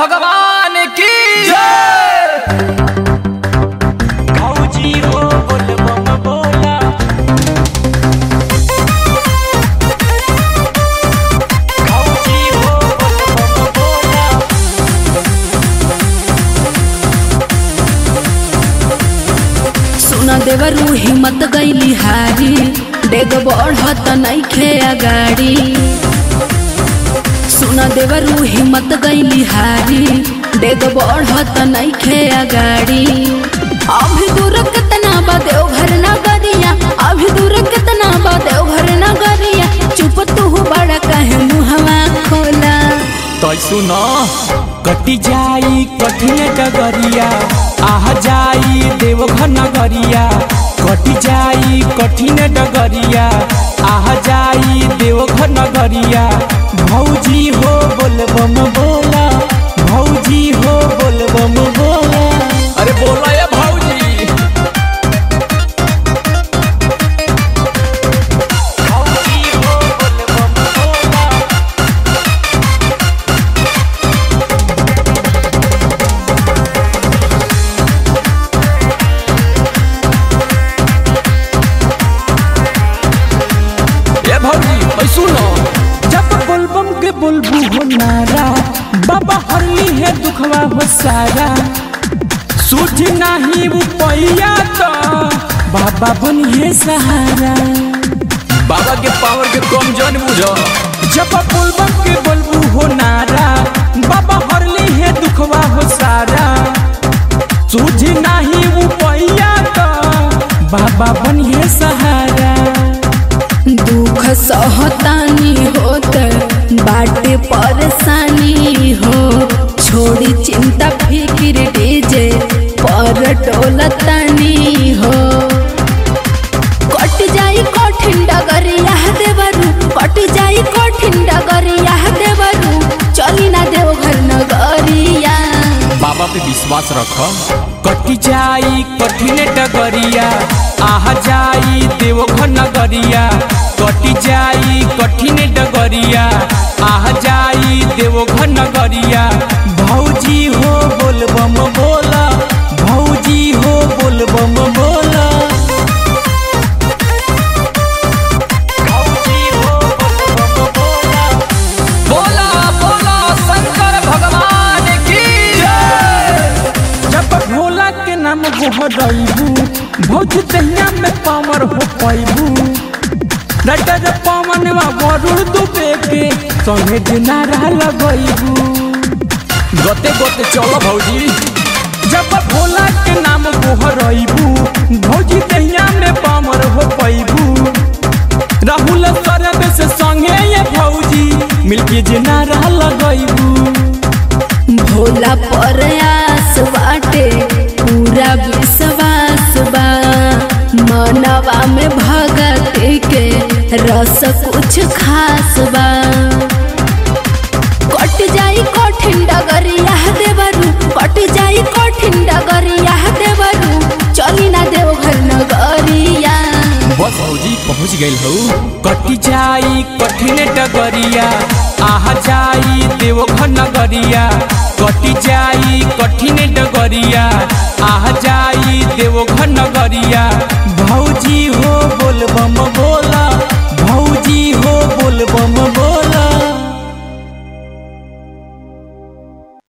भगवान की जय। भाऊजी हो बोलबम बोला, भाऊजी हो बोलबम बोला, सुना देवरू हिम्मत गईली हारी, डेग बढ़त नहीं खे अगाड़ी। सुना देवरू हिम्मत गईली हारी, डेग बढ़त नहीं खे अगाड़ी। अभी दूर कितना बा देवघर नगरिया, अभी दूर कितना बा देवघर नगरिया, चुप तू बड़ा कहे मुहवा खोला। तो सुनो कटी जाई कठिन डगरिया, आह जाई देवघर नगरिया। कटी जाई कठिन डगरिया, आह जाई देवघर नगरिया। भौजी हो बोलबम बोला, भौजी हो बोलबम बोला। अरे बोला या भौजी, बोलबू हो नारा, बाबा हरली है दुखवा हो सारा। सूझ नाही उपाया तो बाबा बनिए सहारा, बाबा के पावर के कम जान बुझो। जब बोलबम के बोलबू हो नारा, बाबा हरली है दुखवा हो सारा। सूझ नाही उपाया तो बाबा बनिए सहारा। दुख सहतानी होत बाटे परेशानी हो, छोड़ी चिंता फिकिर डीजे पर टोलतानी हो। कट जाई कठिन डगरिया देवरू, कट जाई कठिन डगरिया देवरू, चली ना देवघर नगरिया। बाबा पे विश्वास रखो, कट जाई कठिन डगरिया, आह जाई देवघर नगरिया। कट जाई कठिन डगरिया, आह जाई देवघर नगरिया। भौजी हो बोलबम बोला, भौजी हो बोलबम बोला। भौजी दहिया में पावर हो पाइबू, रटर पावनवा वरुण दुबे के संगे दिनारा लगइबू। गते गते चलो भौजी, जब भोला के नाम गोहरइबू, भौजी दहिया में पावर हो पाइबू। राहुल सरब से संगे ये भौजी मिलके दिनारा लगइबू। भोला पर आस बाटे पूरा विश्वास बा, मनवा में भगती के रस कुछ खास बा। कट जाई कठिन डगरिया देवरू, कट जाई कठिन डगरिया देवरू, चली ना देवघर नगरिया। बस भौजी पहुँच गई हो, कट जाई कठिन डगरिया, आह जाई देवघर नगरिया। कट जाई कठिन डगरिया, आह जाई देवघर नगरिया। भौजी हो बोलबम बोला।